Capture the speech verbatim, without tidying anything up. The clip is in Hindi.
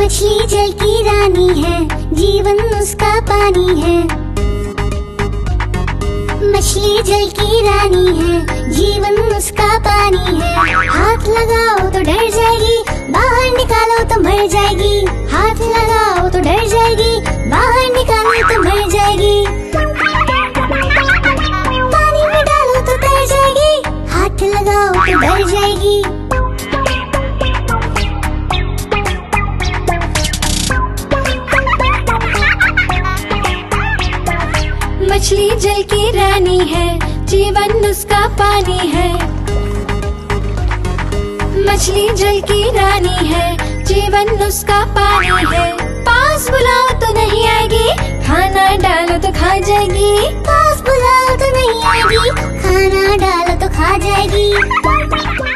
मछली जल की रानी है, जीवन उसका पानी है। मछली जल की रानी है, जीवन उसका पानी है। हाथ लगाओ तो डर जाएगी, बाहर निकालो तो मर जाएगी। हाथ लगाओ तो डर जाएगी, बाहर निकालो तो मर जाएगी। पानी में डालो तो तैर जाएगी, हाथ लगाओ तो डर जाएगी। मछली जल की रानी है, जीवन उसका पानी है। मछली जल की रानी है, जीवन उसका पानी है। पास बुलाओ तो नहीं आएगी, खाना डालो तो खा जाएगी। पास बुलाओ तो नहीं आएगी, खाना डालो तो खा जाएगी।